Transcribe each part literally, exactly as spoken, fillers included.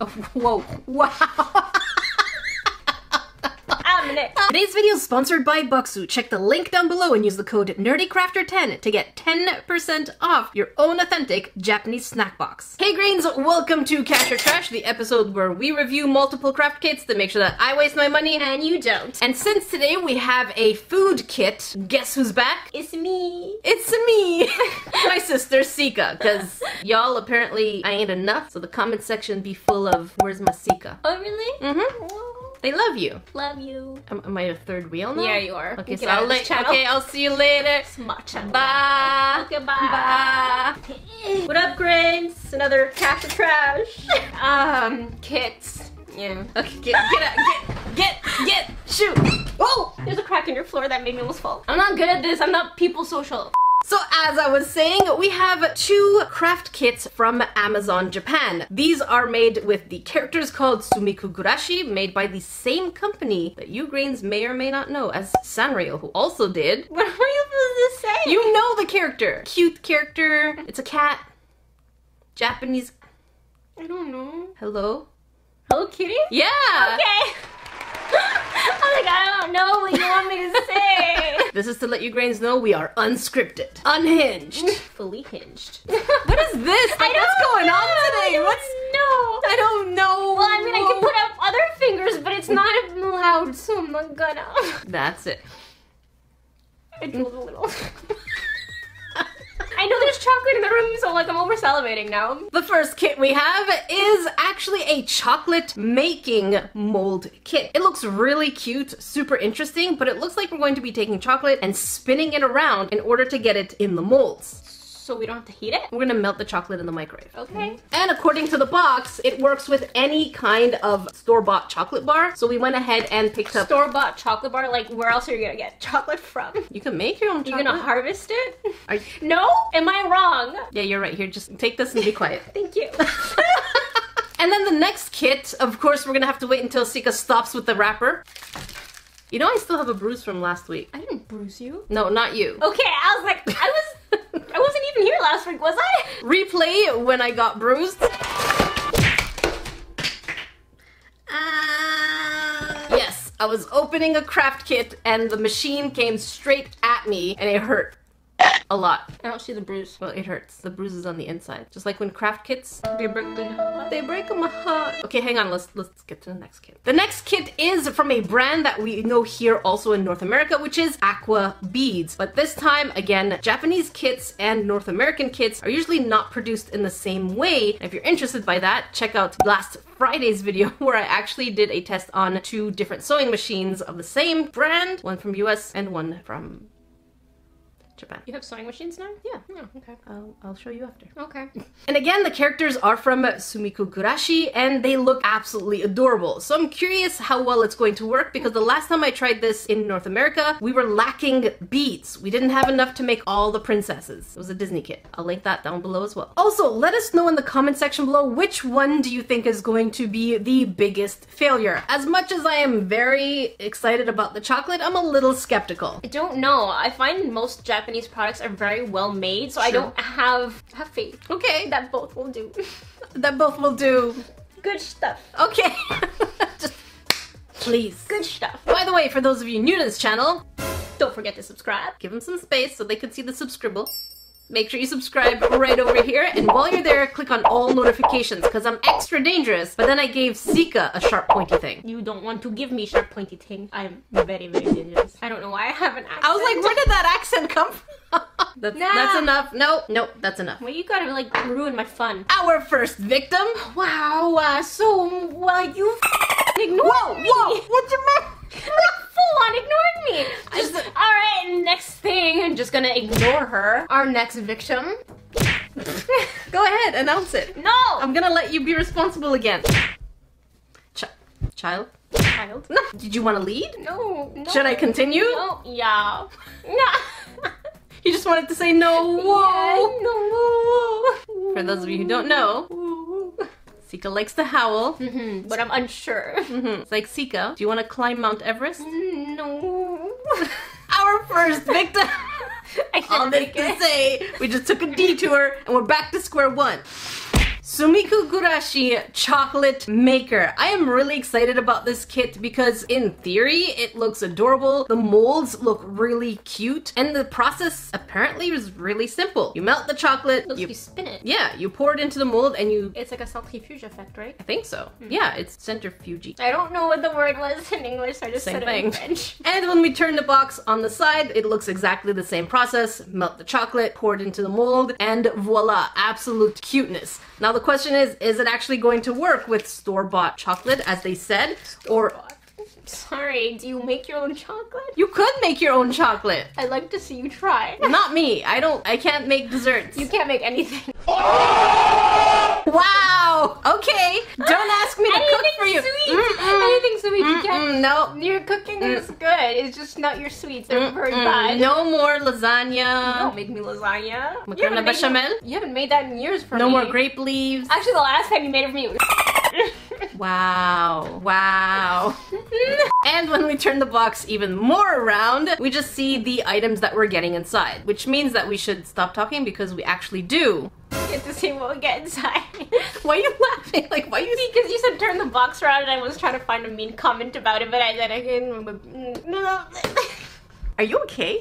Oh, whoa, wow. I'm Nick. Today's video is sponsored by Bokksu. Check the link down below and use the code nerdy crafter ten to get ten percent off your own authentic Japanese snack box. Hey Greens, welcome to Cash or Trash, the episode where we review multiple craft kits to make sure that I waste my money and you don't. And since today we have a food kit, guess who's back? It's me. It's me. My sister Sika, because y'all apparently I ain't enough, so the comment section be full of, where's my Sika? Oh really? Mm-hmm. Whoa. They love you. Love you. Am, am I a third wheel now? Yeah, you are. Okay, so I'll okay, I'll see you later. Smart channel. Bye. Okay, bye. Bye. What up, Grains? Another cash of trash. um, kits. Yeah. Okay, get, get out. Get, get, get, shoot. Oh, there's a crack in your floor that made me almost fall. I'm not good at this. I'm not people social. So as I was saying, we have two craft kits from Amazon Japan. These are made with the characters called Sumikko Gurashi, made by the same company that you Greens may or may not know as Sanrio, who also did. What am I supposed to say? You know the character. Cute character. It's a cat. Japanese. I don't know. Hello? Hello Kitty? Yeah! Okay! I'm like, I don't know what you want me to say. This is to let you Grains know we are unscripted, unhinged, fully hinged. What is this? Like, I what's going know. on today? I don't what's no? I don't know. Well, I mean, I can put up other fingers, but it's not allowed, so I'm not gonna. That's it. I drooled a little. I know there's chocolate in the room, so like I'm over salivating now. The first kit we have is actually a chocolate making mold kit. It looks really cute, super interesting, but it looks like we're going to be taking chocolate and spinning it around in order to get it in the molds. So we don't have to heat it? We're gonna melt the chocolate in the microwave. Okay. And according to the box, it works with any kind of store-bought chocolate bar. So we went ahead and picked up- Store-bought chocolate bar? Like, where else are you gonna get chocolate from? You can make your own chocolate. You're gonna harvest it? Are you... No? Am I wrong? Yeah, you're right. Here, just take this and be quiet. Thank you. And then the next kit, of course, we're gonna have to wait until Sika stops with the wrapper. You know I still have a bruise from last week. I didn't bruise you. No, not you. Okay, I was like, I was- I wasn't even here last week, was I? Replay when I got bruised. Uh... Yes, I was opening a craft kit and the machine came straight at me and it hurt. A lot. I don't see the bruise. Well, it hurts. The bruise is on the inside. Just like when craft kits, they break them apart. They break them apart. Okay, hang on. Let's let's get to the next kit. The next kit is from a brand that we know here also in North America, which is Aquabeads. But this time, again, Japanese kits and North American kits are usually not produced in the same way. And if you're interested by that, check out last Friday's video where I actually did a test on two different sewing machines of the same brand, one from U S and one from Japan. You have sewing machines now? Yeah. Oh, okay. I'll, I'll show you after. Okay. And again, the characters are from Sumikko Gurashi and they look absolutely adorable. So I'm curious how well it's going to work because the last time I tried this in North America, we were lacking beads. We didn't have enough to make all the princesses. It was a Disney kit. I'll link that down below as well. Also, let us know in the comment section below which one do you think is going to be the biggest failure. As much as I am very excited about the chocolate, I'm a little skeptical. I don't know. I find most Japanese Japanese products are very well made, so sure. I don't have have faith. Okay, that both will do. That both will do. Good stuff. Okay. Just please. Good stuff. By the way, for those of you new to this channel, don't forget to subscribe. Give them some space so they can see the subscribble. Make sure you subscribe right over here, and while you're there, click on all notifications, because I'm extra dangerous, but then I gave Sika a sharp pointy thing. You don't want to give me sharp pointy thing. I'm very, very dangerous. I don't know why I have an accent. I was like, where did that accent come from? That's, nah. That's enough. Nope. Nope. That's enough. Well, you gotta, like, ruin my fun. Our first victim. Wow, uh, so, well, you f***ing ignored whoa, me. Whoa, what's your mouth? Full-on ignored me. Just, all right, next thing. I'm just gonna ignore her. Our next victim. Go ahead, announce it. No! I'm gonna let you be responsible again. Ch child? Child? No. Did you want to lead? No, no. Should I continue? No. Yeah. No. You just wanted to say no. Whoa. Yeah, no. For those of you who don't know, Sika likes to howl, mm-hmm, but I'm unsure. Mm-hmm. It's like, Sika, do you want to climb Mount Everest? No. Our first victim. I All this to say, we just took a detour and we're back to square one. Sumikko Gurashi Chocolate Maker. I am really excited about this kit because in theory it looks adorable, the molds look really cute, and the process apparently is really simple. You melt the chocolate, you, you spin it. Yeah, you pour it into the mold and you... It's like a centrifuge effect, right? I think so. Mm. Yeah, it's centrifuge. I don't know what the word was in English, so I just same said it thing. In French. And when we turn the box on the side, it looks exactly the same process. Melt the chocolate, pour it into the mold, and voila, absolute cuteness. Now the question is, is it actually going to work with store-bought chocolate, as they said, or... Sorry, do you make your own chocolate? You could make your own chocolate. I'd like to see you try. Not me. I don't, I can't make desserts. You can't make anything. Wow. Okay. Don't ask me to anything cook for you. Sweet. Mm -mm. Anything sweet. Mm -mm. You can't. No. Your cooking mm. is good. It's just not your sweets. They're mm -mm. very bad. No more lasagna. Don't make me lasagna. Macarena bechamel. You haven't made that in years for no me. No more grape leaves. Actually, the last time you made it for me was... Wow. Wow. And when we turn the box even more around, we just see the items that we're getting inside, which means that we should stop talking because we actually do get to see what we get inside. Why are you laughing? Like, why are you? Because you said turn the box around and I was trying to find a mean comment about it, but I then again. Are you okay?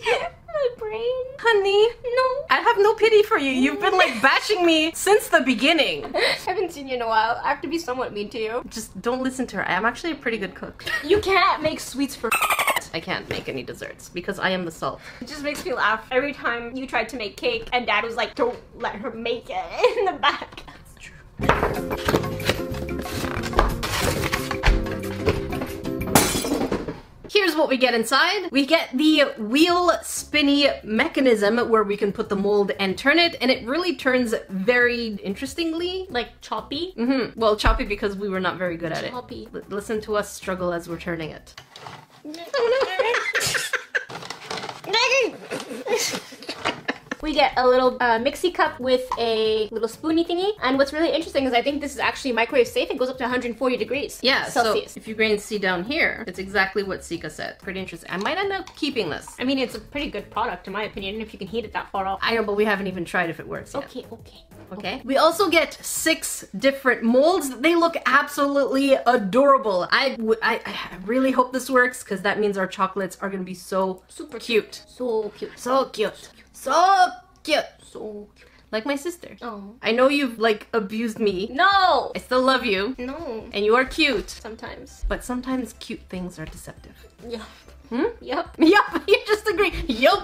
My brain. Honey. No. I have no pity for you. You've been like bashing me since the beginning. I haven't seen you in a while. I have to be somewhat mean to you. Just don't listen to her. I am actually a pretty good cook. You can't make sweets for I can't make any desserts because I am the salt. It just makes me laugh. Every time you tried to make cake and Dad was like, don't let her make it in the back. That's true. Here's what we get inside. We get the wheel spinny mechanism where we can put the mold and turn it, and it really turns very interestingly. Like choppy? Mm-hmm. Well, choppy because we were not very good at choppy. it. Choppy. Listen to us struggle as we're turning it. We get a little uh, mixie cup with a little spoony thingy. And what's really interesting is I think this is actually microwave safe. It goes up to one hundred forty degrees. Yeah, Celsius. So if you can see down here, it's exactly what Sika said. Pretty interesting. I might end up keeping this. I mean, it's a pretty good product in my opinion, if you can heat it that far off. I know, but we haven't even tried if it works yet. Okay, okay. Okay. We also get six different molds. They look absolutely adorable. I, w I, I really hope this works because that means our chocolates are going to be so super cute. So cute. So cute. So cute. So cute. So cute. Like my sister. Oh. I know you've like abused me. No. I still love you. No. And you are cute. Sometimes. But sometimes cute things are deceptive. Yeah. Hmm? Yep. Yep. You just agree. Yup.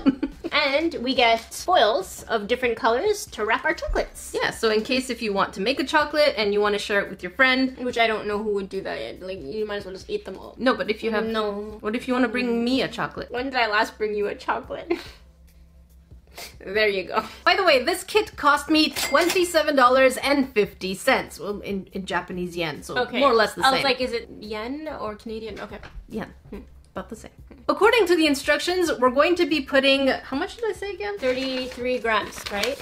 And we get foils of different colors to wrap our chocolates. Yeah, so in case if you want to make a chocolate and you want to share it with your friend. Which I don't know who would do that yet. Like, you might as well just eat them all. No, but if you have... No. What if you want to bring me a chocolate? When did I last bring you a chocolate? There you go. By the way, this kit cost me twenty-seven dollars and fifty cents. Well, in, in Japanese yen, so okay. More or less the same. I was like, is it yen or Canadian? Okay. Yen. Hmm. About the same. According to the instructions, we're going to be putting, how much did I say again? thirty-three grams, right?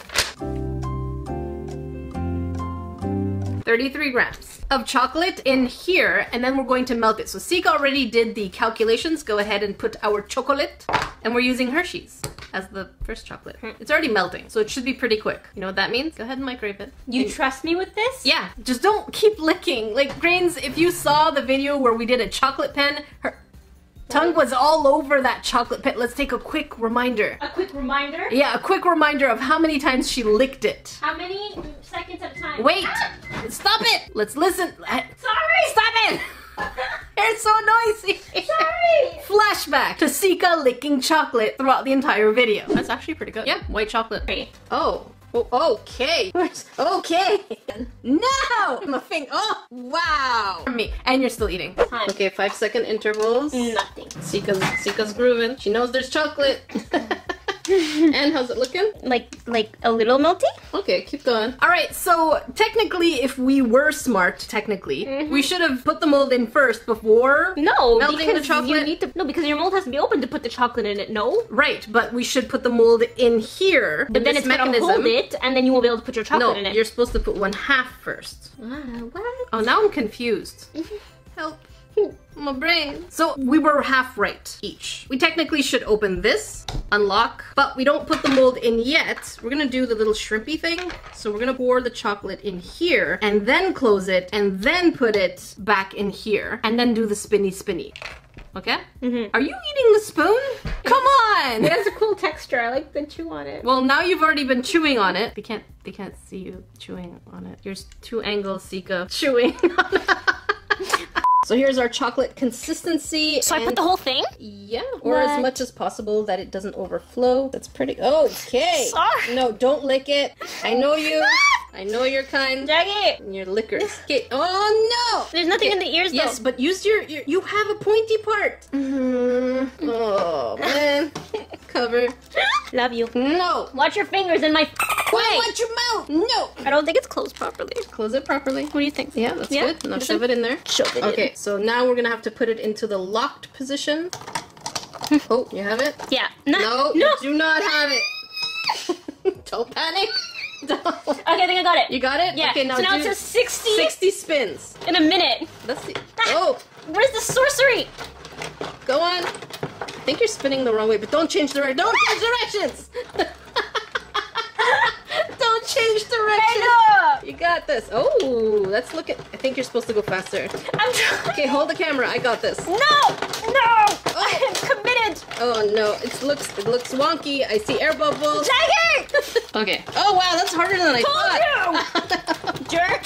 thirty-three grams of chocolate in here, and then we're going to melt it. So Sika already did the calculations. Go ahead and put our chocolate, and we're using Hershey's as the first chocolate. It's already melting, so it should be pretty quick. You know what that means? Go ahead and microwave it. You and trust me with this? Yeah. Just don't keep licking. Like, grains, if you saw the video where we did a chocolate pen, her tongue was all over that chocolate pit. Let's take a quick reminder. A quick reminder? Yeah, a quick reminder of how many times she licked it. How many seconds at a time? Wait! Ah! Stop it! Let's listen. Sorry! Stop it! It's so noisy! Sorry! Flashback to Sika licking chocolate throughout the entire video. That's actually pretty good. Yeah, white chocolate. Great. Oh. Oh, okay. Okay. No! My finger. Oh, wow. For me. And you're still eating. Time. Okay, five second intervals. Nothing. Sika's, Sika's grooving. She knows there's chocolate. And how's it looking? Like, like a little melty? Okay, keep going. All right, so technically, if we were smart, technically, mm-hmm. we should have put the mold in first before no, melting the chocolate. You need to, no, because your mold has to be open to put the chocolate in it, no? Right, but we should put the mold in here. But in then it's mechanism. Gonna hold it, and then you won't be able to put your chocolate no, in it. No, you're supposed to put one half first. Uh, what? Oh, now I'm confused. Help. My brain. So we were half right each. We technically should open this. unlock, but we don't put the mold in yet. We're gonna do the little shrimpy thing. So we're gonna pour the chocolate in here and then close it and then put it back in here and then do the spinny spinny. Okay? Mm-hmm. Are you eating the spoon? Come on! It has a cool texture. I like the chew on it. Well, now you've already been chewing on it. They can't, they can't see you chewing on it. Here's two angles, Sika, chewing on it. So here's our chocolate consistency. So I put the whole thing? Yeah, or what? As much as possible that it doesn't overflow. That's pretty, okay. Sorry. No, don't lick it. I know you. I know you're kind. Jackie! And your lickers. Okay. Oh no! There's nothing okay. in the ears though. Yes, but use your, your, you have a pointy part. Mm-hmm. Oh man. Cover. Love you. No! Watch your fingers in my Wait. Watch your mouth! No! I don't think it's closed properly. Close it properly. What do you think? Yeah, that's yeah? good. Now shove it in there. Shove it okay. in. So now we're gonna have to put it into the locked position. Oh, you have it? Yeah. No, no, no. You do not have it. Don't panic. Don't. Okay, I think I got it. You got it? Yeah. Okay, now, so now it's just sixty spins. In a minute. Let's see. Oh. Where's the sorcery? Go on. I think you're spinning the wrong way, but don't change directions. Don't change directions. Don't change directions. You got this. Oh, let's look at. I think you're supposed to go faster. I'm trying. Okay, hold the camera. I got this. No, no. Oh. I am committed. Oh no, it looks it looks wonky. I see air bubbles. Jackie. Okay. Oh wow, that's harder than I thought. Told you. Jerk.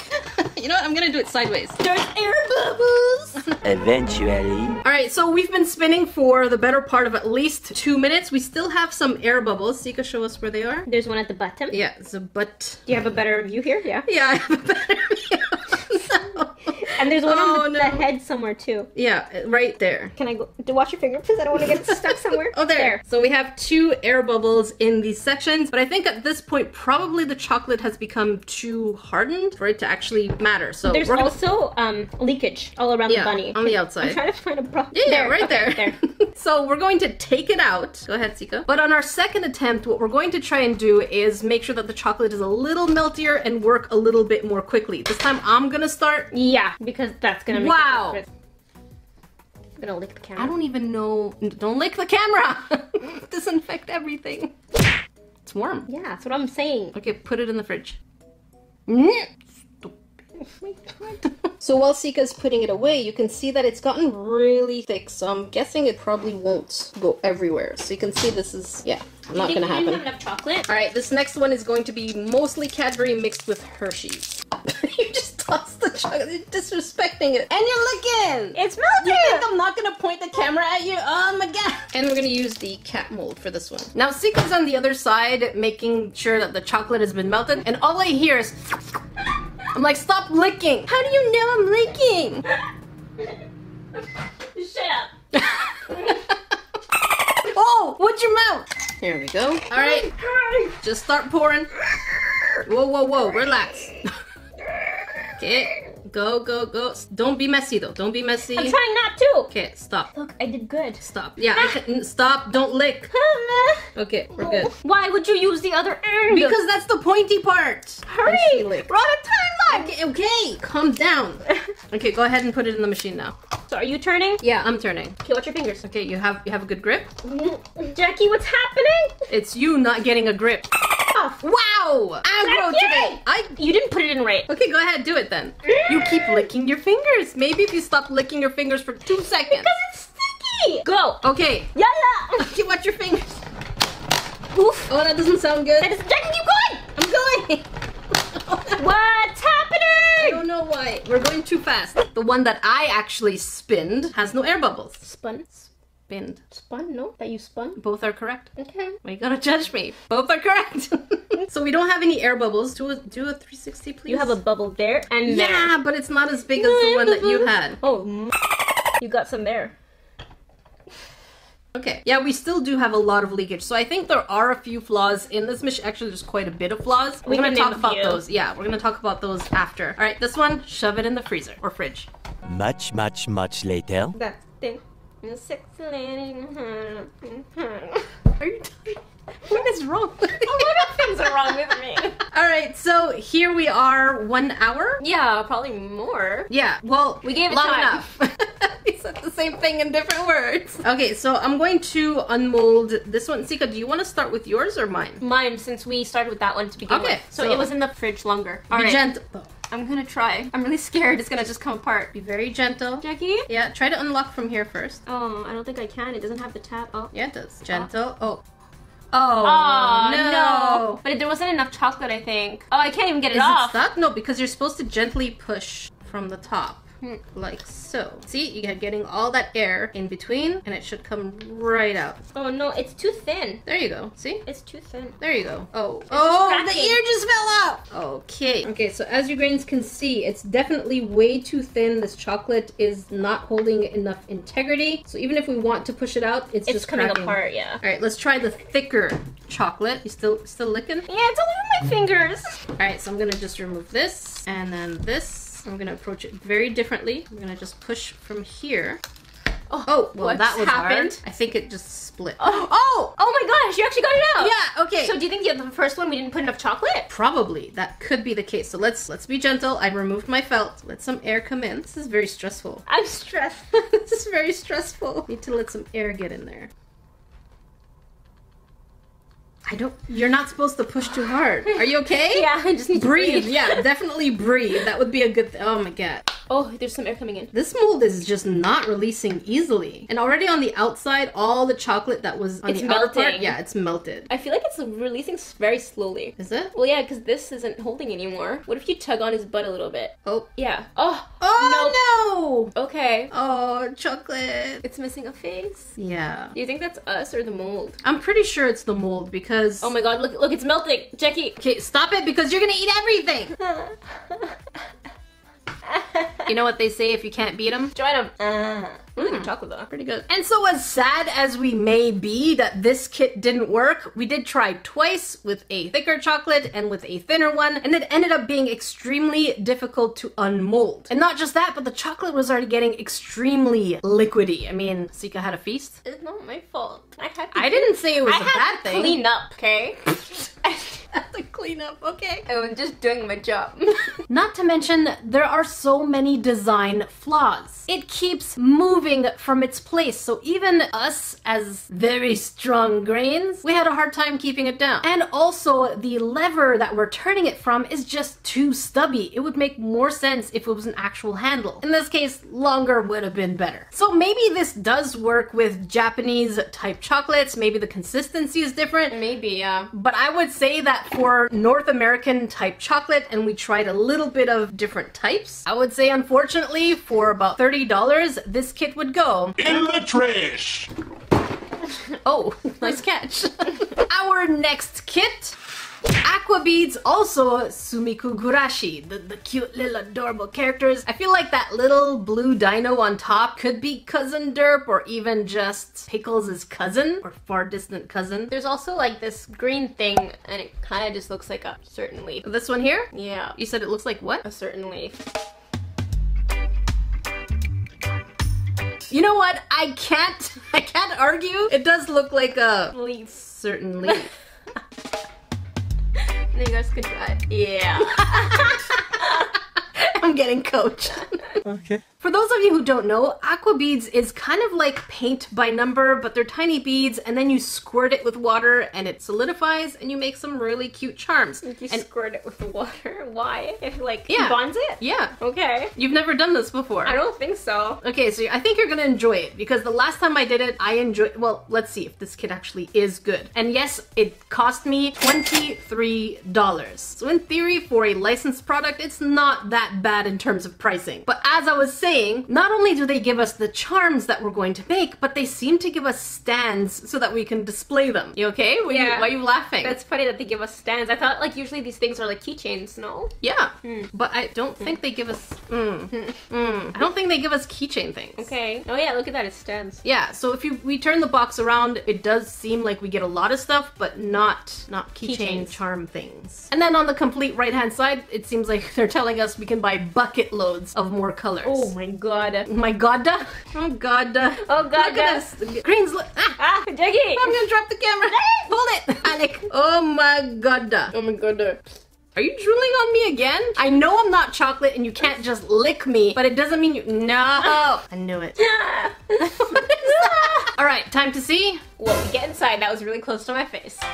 You know what? I'm gonna do it sideways. There's air bubbles! Eventually. Alright, so we've been spinning for the better part of at least two minutes. We still have some air bubbles. Sika, show us where they are. There's one at the bottom. Yeah, it's a butt. Do you have a better view here? Yeah. Yeah, I have a better view. No. And there's one oh, on the, no. the head somewhere too. Yeah, right there. Can I go? Watch your finger, please. I don't want to get stuck somewhere. Oh, there. there. So we have two air bubbles in these sections, but I think at this point probably the chocolate has become too hardened for it to actually matter. So there's also um, leakage all around yeah, the bunny on the outside. I'm trying to find a problem. Yeah, there. yeah, right okay, there. there. So we're going to take it out. Go ahead, Sika. But on our second attempt, what we're going to try and do is make sure that the chocolate is a little meltier and work a little bit more quickly. This time I'm gonna start. Yeah. Because that's gonna make wow. it I'm gonna lick the camera. I don't even know. Don't lick the camera. Disinfect everything. It's warm. Yeah, that's what I'm saying. Okay, put it in the fridge. So while Sika's putting it away, you can see that it's gotten really thick. So I'm guessing it probably won't go everywhere. So you can see this is yeah. Not gonna happen. You didn't have enough chocolate. All right, this next one is going to be mostly Cadbury mixed with Hershey's. You just tossed the chocolate. You're disrespecting it, and you're looking. It's melting. You think I'm not gonna point the camera at you? Oh my god! And we're gonna use the cat mold for this one. Now Sika's on the other side, making sure that the chocolate has been melted, and all I hear is, I'm like, stop licking. How do you know I'm licking? Shut up. Oh, what's your mouth? Here we go. All right, just start pouring. Whoa, whoa, whoa, relax. Okay, go, go, go. Don't be messy though, don't be messy. I'm trying not to. Okay, stop. Look, I did good. Stop, yeah, ah. can, stop, don't lick. Okay, we're good. Why would you use the other end? Because that's the pointy part. Hurry, we're on a time lock. Okay, okay, calm down. Okay, go ahead and put it in the machine now. So are you turning? Yeah, I'm turning. Okay, watch your fingers. Okay, you have you have a good grip? Jackie, what's happening? It's you not getting a grip. Oh. Wow! Aggro today! I You didn't put it in right. Okay, go ahead, do it then. You keep licking your fingers. Maybe if you stop licking your fingers for two seconds. Because it's sticky! Go! Okay. Yalla! Okay, watch your fingers. Oof. Oh, that doesn't sound good. That is, Jackie, keep going! I'm going! What's happening? I don't know why. We're going too fast. The one that I actually spinned has no air bubbles. Spun? Spinned. Spun? No? That you spun? Both are correct. Okay. Well, you gotta judge me. Both are correct. So we don't have any air bubbles. Do a, do a three sixty, please. You have a bubble there and there. Yeah, but it's not as big as the one that you had. Oh, you got some there. Okay, yeah, we still do have a lot of leakage, so I think there are a few flaws in this machine. Actually, there's quite a bit of flaws. We're gonna talk about those. Yeah, we're gonna talk about those after. All right, this one, shove it in the freezer or fridge. Much, much, much later. That thing is sexy. Are you done? What is wrong with you? A lot of things are wrong with me. Alright, so here we are, one hour? Yeah, probably more. Yeah, well, we gave it long time. enough. It's at the same same thing in different words. Okay, so I'm going to unmold this one. Sika, do you want to start with yours or mine? Mine, since we started with that one to begin okay, with. So, so it was in the fridge longer. All be right. gentle. I'm gonna try. I'm really scared it's gonna just come apart. Be very gentle. Jackie? Yeah, try to unlock from here first. Oh, I don't think I can. It doesn't have the tab. Oh. Yeah, it does. Gentle. Oh. Oh, oh no. no. But there wasn't enough chocolate, I think. Oh, I can't even get it Is off. Is it stuck? No, because you're supposed to gently push from the top. Like so. See, you're getting all that air in between and it should come right out. Oh no, it's too thin. There you go. See? It's too thin. There you go. Oh, it's oh, the ear just fell out. Okay. Okay, so as you grains can see, it's definitely way too thin. This chocolate is not holding enough integrity. So even if we want to push it out, it's, it's just coming cracking. apart, yeah. All right, let's try the thicker chocolate. You still still licking? Yeah, it's all over my fingers. All right, so I'm going to just remove this and then this. I'm gonna approach it very differently. I'm gonna just push from here. Oh, oh well, that was happened. Hard. I think it just split. Oh, oh, oh my gosh, you actually got it out. Yeah, okay. So do you think the first one we didn't put enough chocolate? Probably, that could be the case. So let's let's be gentle. I removed my felt. Let some air come in. This is very stressful. I'm stressed. This is very stressful. Need to let some air get in there. I don't, you're not supposed to push too hard. Are you okay? Yeah, I just need breathe. to breathe. Yeah, definitely breathe. That would be a good thing. Oh my god. Oh, there's some air coming in. This mold is just not releasing easily. And already on the outside, all the chocolate that was on it's the melting. outer part, yeah, it's melted. I feel like it's releasing very slowly. Is it? Well, yeah, because this isn't holding anymore. What if you tug on his butt a little bit? Oh. Yeah. Oh. Oh, nope. no. Okay. Oh, chocolate. It's missing a face. Yeah. Do you think that's us or the mold? I'm pretty sure it's the mold because Oh my god, look, look, it's melting. Jackie. Okay, stop it because you're gonna eat everything. You know what they say, if you can't beat them, join them. Uh, mm. Chocolate though, pretty good. And so as sad as we may be that this kit didn't work, we did try twice with a thicker chocolate and with a thinner one, and it ended up being extremely difficult to unmold. And not just that, but the chocolate was already getting extremely liquidy. I mean, Sika had a feast. It's not my fault. I had to I didn't say it was I a bad thing. Clean up, okay? I have to clean up, okay? I'm just doing my job. Not to mention, there are so many design flaws. It keeps moving from its place, so even us as very strong grains, we had a hard time keeping it down. And also, the lever that we're turning it from is just too stubby. It would make more sense if it was an actual handle. In this case, longer would have been better. So maybe this does work with Japanese type chocolates, maybe the consistency is different. Maybe, yeah. But I would say that for North American type chocolate, and we tried a little bit of different types, I would say unfortunately for about thirty dollars this kit would go in the trash. Oh, nice catch. Our next kit, Aquabeads, also Sumikko Gurashi, the, the cute little adorable characters. I feel like that little blue dino on top could be Cousin Derp or even just Pickles' cousin or far distant cousin. There's also like this green thing and it kind of just looks like a certain leaf. This one here? Yeah. You said it looks like what? A certain leaf. You know what? I can't, I can't argue. It does look like a leaf. Certain leaf. You guys could try. Yeah. I'm getting coached. Okay. For those of you who don't know, Aquabeads is kind of like paint by number, but they're tiny beads, and then you squirt it with water, and it solidifies, and you make some really cute charms. You and squirt it with water? Why? It like yeah. bonds it? Yeah. Okay. You've never done this before. I don't think so. Okay, so I think you're gonna enjoy it, because the last time I did it, I enjoyed. Well, let's see if this kit actually is good. And yes, it cost me twenty-three dollars. So in theory, for a licensed product, it's not that bad in terms of pricing. But as I was saying, not only do they give us the charms that we're going to make, but they seem to give us stands so that we can display them. You okay? Why, yeah. you, why are you laughing? That's funny that they give us stands. I thought like usually these things are like keychains, no? Yeah, mm. but I don't mm. think they give us... Mm, mm, mm. I don't think they give us keychain things. Okay. Oh yeah, look at that, it stands. Yeah, so if you we turn the box around, it does seem like we get a lot of stuff, but not, not keychain charm things. And then on the complete right-hand side, it seems like they're telling us we can buy bucket loads of more colors. Oh my god. My god. Oh god. Oh god. Look at this. Greens look. Ah. ah, Jackie. I'm gonna drop the camera. Hold it. Alec. Oh my god. Oh my god. Are you drooling on me again? I know I'm not chocolate and you can't just lick me, but it doesn't mean you— No! I knew it. Alright, time to see what we get inside. That was really close to my face. What?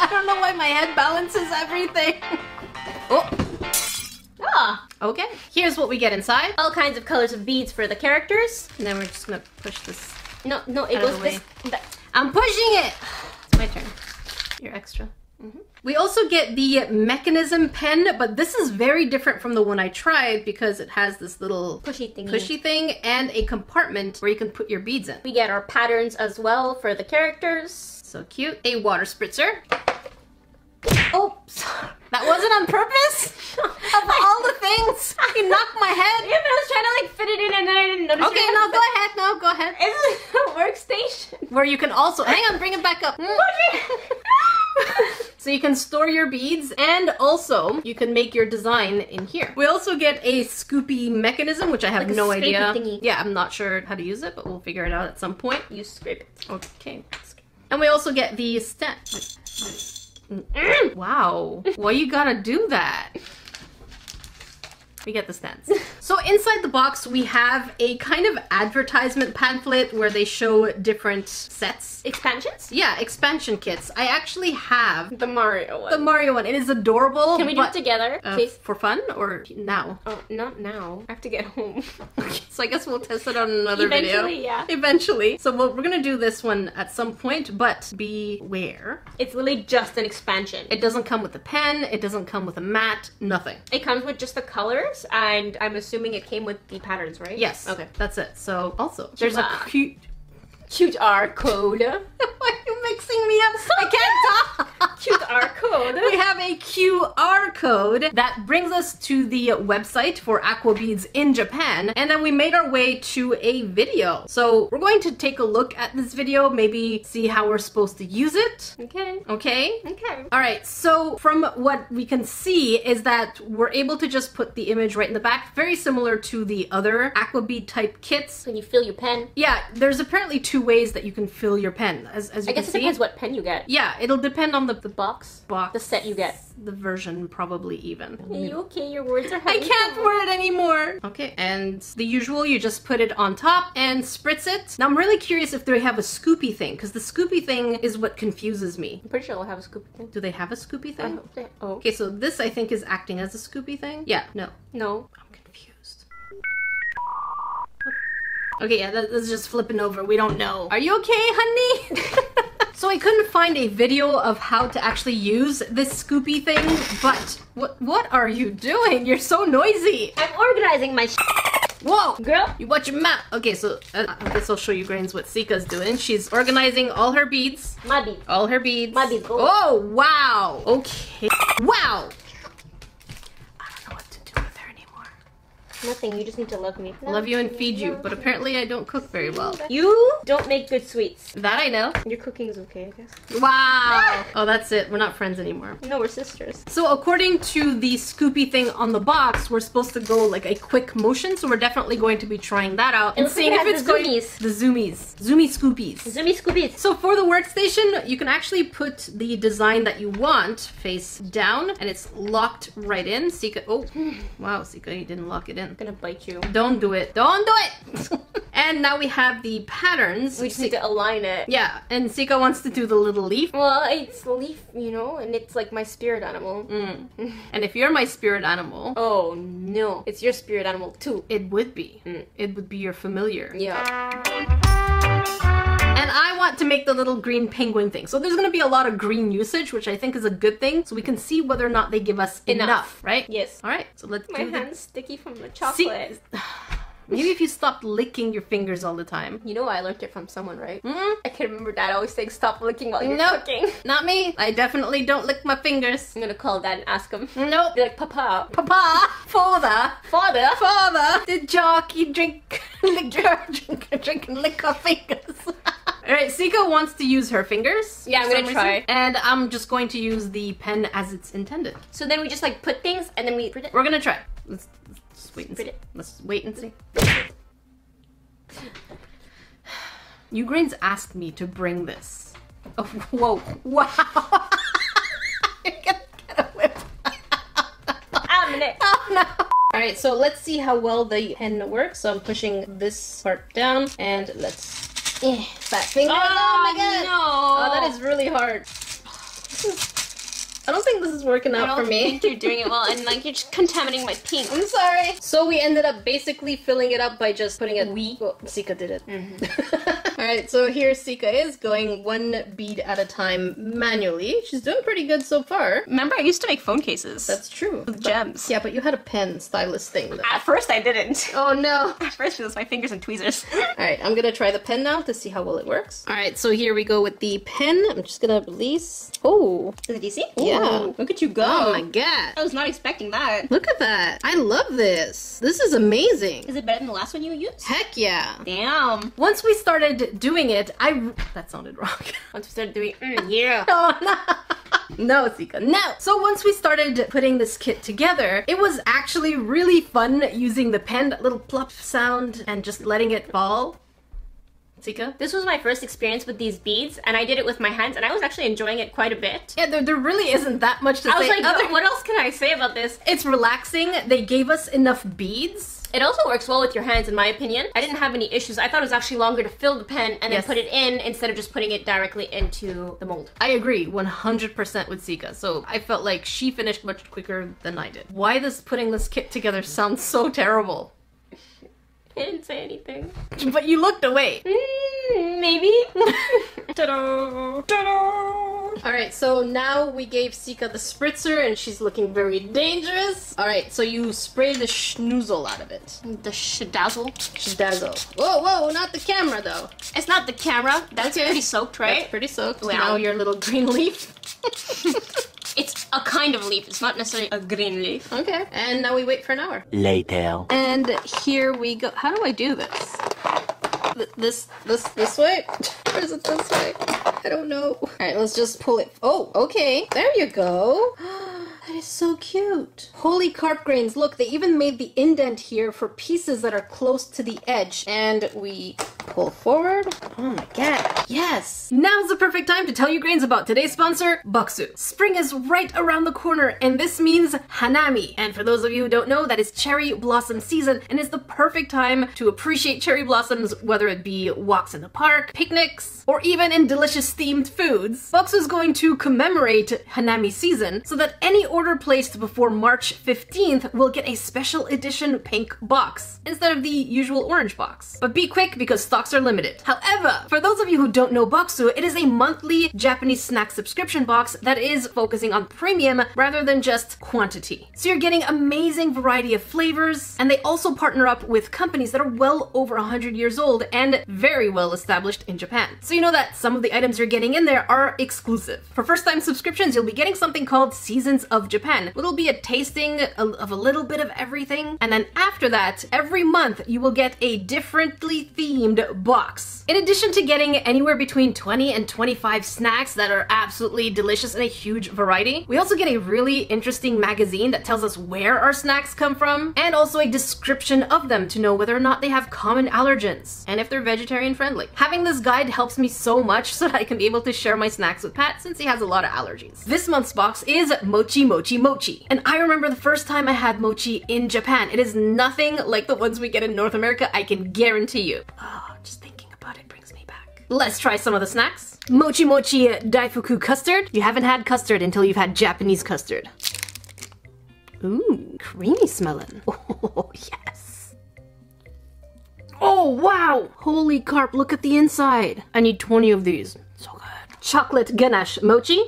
I don't know why my head balances everything. Oh. Ah, okay. Here's what we get inside. All kinds of colors of beads for the characters. And then we're just gonna push this. No, no, it goes this. I'm pushing it! It's my turn. You're extra. Mm-hmm. We also get the mechanism pen, but this is very different from the one I tried because it has this little pushy thing, pushy thing and a compartment where you can put your beads in. We get our patterns as well for the characters. So cute. A water spritzer. Oh, sorry. That wasn't on purpose? Of all the things, you knocked my head. Yeah, but I was trying to like fit it in and then I didn't notice. Okay, no, go ahead, no, go ahead. It's a workstation. Where you can also, hang on, bring it back up. So you can store your beads and also you can make your design in here. We also get a scoopy mechanism, which I have like no idea. Thingy. Yeah, I'm not sure how to use it, but we'll figure it out at some point. You scrape it. Okay. And we also get the stand. Mm-mm. Wow, why you gotta do that? We get the stands. So inside the box we have a kind of advertisement pamphlet where they show different sets. Expansions? Yeah, expansion kits. I actually have the Mario one. The Mario one. It is adorable. Can we do but, it together, uh, please? For fun or now? Oh, not now. I have to get home. Okay, so I guess we'll test it on another Eventually, video. Eventually, yeah. Eventually. So we'll, we're gonna do this one at some point, but beware. It's literally just an expansion. It doesn't come with a pen. It doesn't come with a mat. Nothing. It comes with just the colors. And I'm assuming it came with the patterns, right? Yes. Okay, that's it. So also, there's a cute, cute R code. Why are you mixing me up? I can't talk. Q R code. We have a Q R code that brings us to the website for Aquabeads in Japan, and then we made our way to a video. So we're going to take a look at this video, maybe see how we're supposed to use it. Okay. Okay? Okay. Alright, so from what we can see is that we're able to just put the image right in the back, very similar to the other Aquabead type kits. Can you fill your pen? Yeah, there's apparently two ways that you can fill your pen, as, as you I can see. I guess it depends what pen you get. Yeah, it'll depend on the, the box. Box. The set you get. The version probably even. Are you okay? Your words are hurting. I can't word anymore. Okay, and the usual, you just put it on top and spritz it. Now I'm really curious if they have a scoopy thing, because the scoopy thing is what confuses me. I'm pretty sure they'll have a scoopy thing. Do they have a scoopy thing? I hope they, oh. Okay, so this I think is acting as a scoopy thing. Yeah, no. No. I'm confused. Okay, yeah, that, that's just flipping over. We don't know. Are you okay, honey? So I couldn't find a video of how to actually use this scoopy thing, but what what are you doing? You're so noisy. I'm organizing my sh Whoa! Girl, you watch your mouth. Okay, so uh, this will show you grains what Sika's doing. She's organizing all her beads. My beads. All her beads. My beads. Go. Oh, wow. Okay. Wow. Nothing, you just need to love me. Love, love you and feed you, but apparently I don't cook very well. You don't make good sweets. That I know. Your cooking is okay, I guess. Wow! Oh, that's it. We're not friends anymore. No, we're sisters. So according to the scoopy thing on the box, we're supposed to go like a quick motion, so we're definitely going to be trying that out. And seeing if it's going... The zoomies. Zoomy scoopies. Zoomy scoopies. So for the workstation, you can actually put the design that you want face down, and it's locked right in. Sika... Oh, wow, Sika, you didn't lock it in. I'm gonna bite you. Don't do it. Don't do it! And now we have the patterns. We just need to align it. Yeah, and Sika wants to do the little leaf. Well, it's leaf, you know, and it's like my spirit animal. Mm. And if you're my spirit animal... Oh, no. It's your spirit animal, too. It would be. Mm. It would be your familiar. Yeah. And I want to make the little green penguin thing. So there's going to be a lot of green usage, which I think is a good thing. So we can see whether or not they give us enough, enough right? Yes. All right. So let's My do hand's this. sticky from the chocolate. See? Maybe if you stopped licking your fingers all the time. You know I learned it from someone, right? Mm-hmm. I can remember that. I always saying stop licking while you're nope. cooking. Not me. I definitely don't lick my fingers. I'm gonna call dad and ask him. Nope. Be like, Papa. Papa. Father. Father. Father. Did Jackie drink, lick, drink, drink and lick her fingers? Alright, Sika wants to use her fingers. Yeah, I'm gonna try. And I'm just going to use the pen as it's intended. So then we just like put things and then we... We're gonna try. Let's, let's wait and see. Let's wait and see. Ugraine's asked me to bring this. Oh, whoa, wow. I gotta get a whip. I'm in it. Oh, no. All right, so let's see how well the pen works. So I'm pushing this part down and let's, eh, fat finger. Oh, oh my god. No. Oh, that is really hard. This is... I don't think this is working out for me. I don't think you're doing it well, and like you're just contaminating my pink. I'm sorry. So we ended up basically filling it up by just putting it. We? Well, Sika did it. Mm-hmm. All right, so here Sika is going one bead at a time manually. She's doing pretty good so far. Remember, I used to make phone cases. That's true. With but, gems. Yeah, but you had a pen stylus thing. Though. At first, I didn't. Oh no. At first, it was my fingers and tweezers. All right, I'm gonna try the pen now to see how well it works. All right, so here we go with the pen. I'm just gonna release. Oh, is it easy? Yeah. Yeah. Look at you go. Oh my god. I was not expecting that. Look at that. I love this. This is amazing. Is it better than the last one you used? Heck yeah. Damn. Once we started doing it, I... That sounded wrong. Once we started doing... Mm, yeah. Oh no. No, Sika, no! So once we started putting this kit together, it was actually really fun using the pen, that little plop sound, and just letting it fall. Sika? This was my first experience with these beads, and I did it with my hands, and I was actually enjoying it quite a bit. Yeah, there, there really isn't that much to I say. I was like, other... what else can I say about this? It's relaxing. They gave us enough beads. It also works well with your hands, in my opinion. I didn't have any issues. I thought it was actually longer to fill the pen and yes. then put it in instead of just putting it directly into the mold. I agree one hundred percent with Sika, so I felt like she finished much quicker than I did. Why does putting this kit together sound so terrible? I didn't say anything. But you looked away. Mm, maybe. Ta-da! Ta-da! Alright, so now we gave Sika the spritzer and she's looking very dangerous. Alright, so you spray the schnoozle out of it. The shdazzle? Shdazzle. Whoa, whoa, not the camera though. It's not the camera. That's okay. Pretty soaked, right? That's pretty soaked. Wow. Now your little green leaf. It's a kind of leaf. It's not necessarily a green leaf. Okay. And now we wait for an hour. Later. And here we go. How do I do this? Th this, this, this way? Or is it this way? I don't know. All right, let's just pull it. Oh, okay. There you go. That is so cute. Holy carp grains. Look, they even made the indent here for pieces that are close to the edge. And we pull forward. Oh my god. Yes. Now's the perfect time to tell you grains about today's sponsor, Bokksu. Spring is right around the corner, and this means hanami. And for those of you who don't know, that is cherry blossom season, and it's the perfect time to appreciate cherry blossoms, whether it be walks in the park, picnics, or even in delicious themed foods. Bokksu is going to commemorate hanami season so that any order placed before March fifteenth will get a special edition pink box instead of the usual orange box. But be quick because stocks are limited. However, for those of you who don't know Bokksu, it is a monthly Japanese snack subscription box that is focusing on premium rather than just quantity. So you're getting amazing variety of flavors, and they also partner up with companies that are well over one hundred years old and very well established in Japan. So you know that some of the items you're getting in there are exclusive. For first-time subscriptions, you'll be getting something called Seasons of Japan. It'll be a tasting of a little bit of everything, and then after that, every month you will get a differently themed box. In addition to getting anywhere between twenty and twenty-five snacks that are absolutely delicious in a huge variety, we also get a really interesting magazine that tells us where our snacks come from, and also a description of them to know whether or not they have common allergens, and if they're vegetarian friendly. Having this guide helps me so much so that I can be able to share my snacks with Pat since he has a lot of allergies. This month's box is Mochi Mochi. Mochi mochi. And I remember the first time I had mochi in Japan. It is nothing like the ones we get in North America, I can guarantee you. Oh, just thinking about it brings me back. Let's try some of the snacks. Mochi mochi daifuku custard. You haven't had custard until you've had Japanese custard. Ooh, creamy smelling. Oh, yes. Oh, wow. Holy carp, look at the inside. I need twenty of these. So good. Chocolate ganache mochi.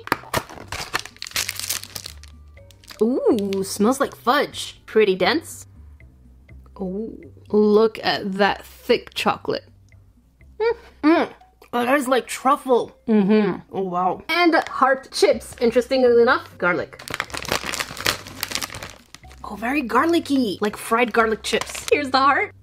Ooh, smells like fudge. Pretty dense. Ooh, look at that thick chocolate. Mm. Mm. Oh, that is like truffle. Mm-hmm. Oh, wow. And heart chips, interestingly enough. Garlic. Oh, very garlicky. Like fried garlic chips. Here's the heart.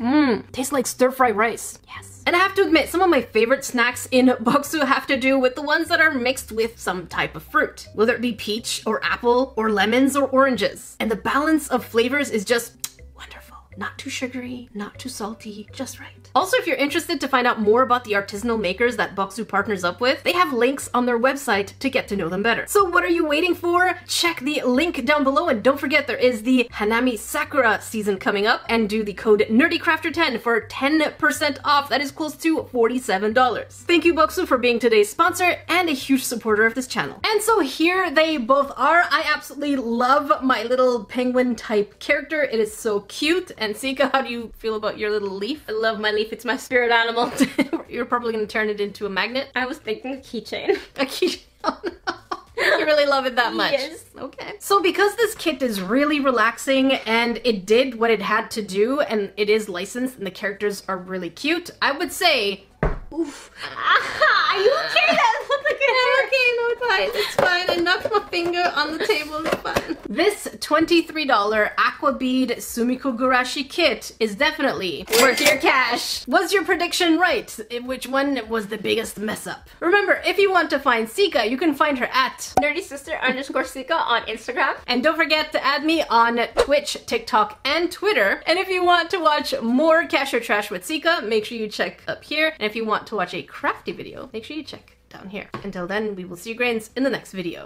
Mmm. Tastes like stir-fry rice. Yes. snacks. And I have to admit, some of my favorite snacks in Bokksu have to do with the ones that are mixed with some type of fruit, whether it be peach or apple or lemons or oranges. And the balance of flavors is just wonderful. Not too sugary, not too salty, just right. Also, if you're interested to find out more about the artisanal makers that Bokksu partners up with, they have links on their website to get to know them better. So what are you waiting for? Check the link down below, and don't forget there is the Hanami Sakura season coming up, and do the code Nerdy Crafter ten for ten percent off. That is close to forty-seven dollars. Thank you, Bokksu, for being today's sponsor and a huge supporter of this channel. And so here they both are. I absolutely love my little penguin type character. It is so cute. And Sika, how do you feel about your little leaf? I love my leaf, it's my spirit animal. You're probably gonna turn it into a magnet. I was thinking a keychain. A keychain? Oh no. You really love it that much? Yes. Okay. So because this kit is really relaxing and it did what it had to do, and it is licensed and the characters are really cute, I would say, oof. Are you okay? That looks like I'm okay, no time. It's fine. I knocked my finger on the table. It's fine. This twenty-three dollar Aquabead Sumikko Gurashi kit is definitely worth your cash. Was your prediction right? Which one was the biggest mess up? Remember, if you want to find Sika, you can find her at nerdysister underscore Sika on Instagram. And don't forget to add me on Twitch, TikTok, and Twitter. And if you want to watch more Cash or Trash with Sika, make sure you check up here. And if you want to watch a crafty video, make sure you check down here. Until then, we will see you grains in the next video.